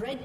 Red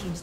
Team's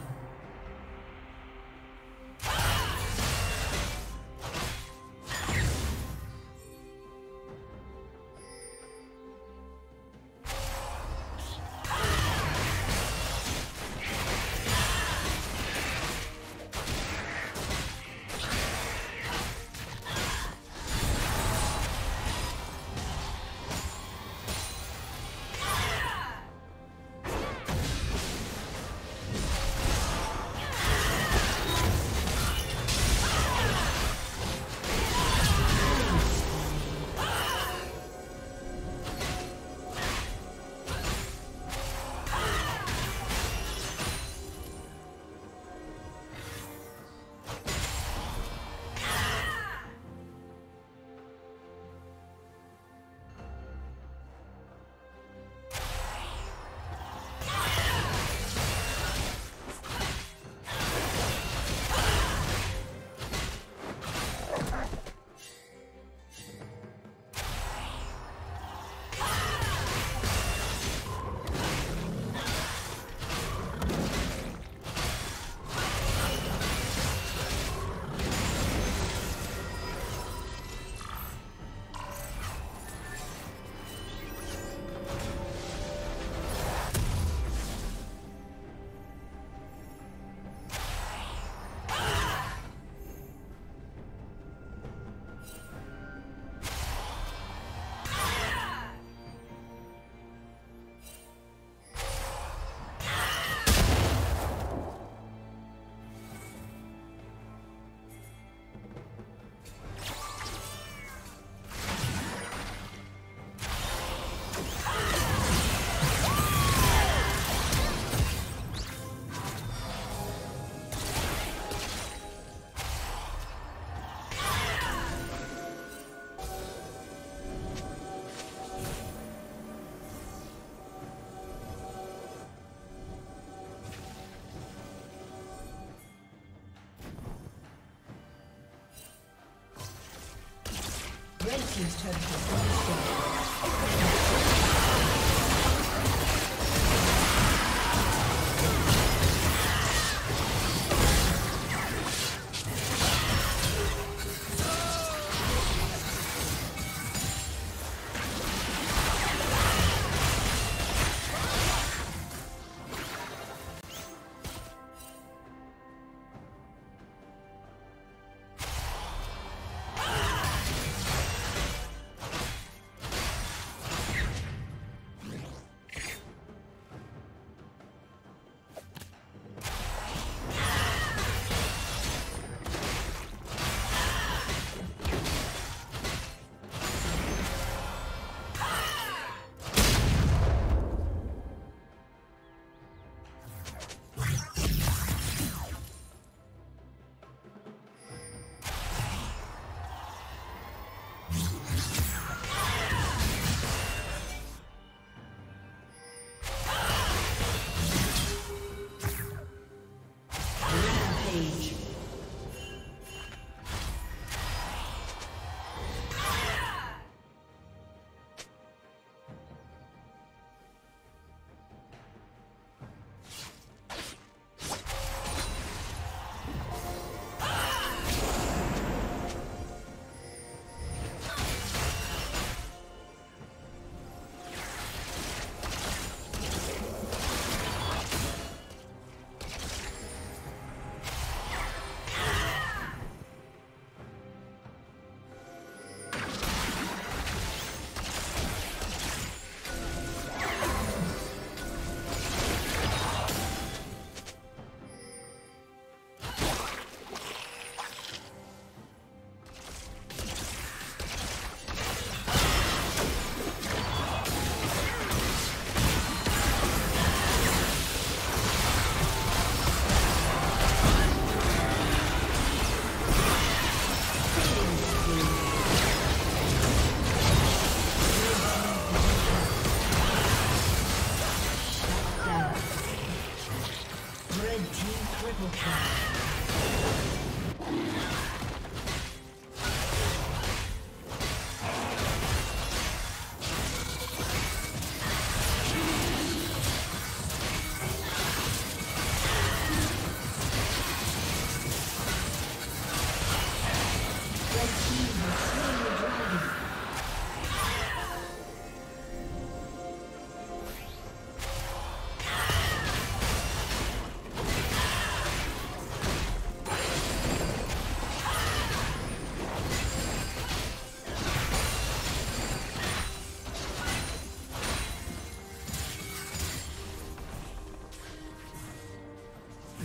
He's turned to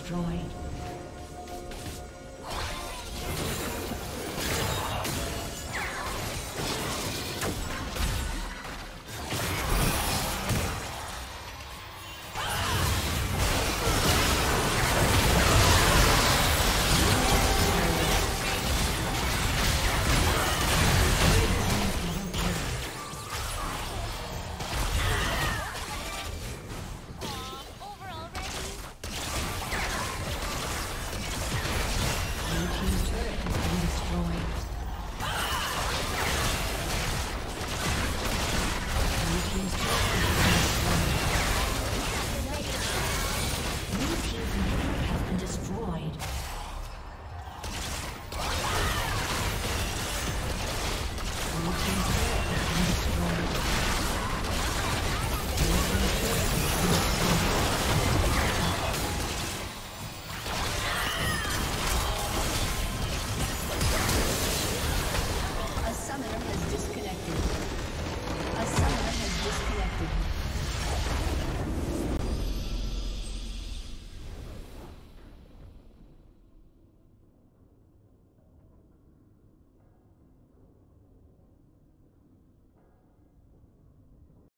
destroyed.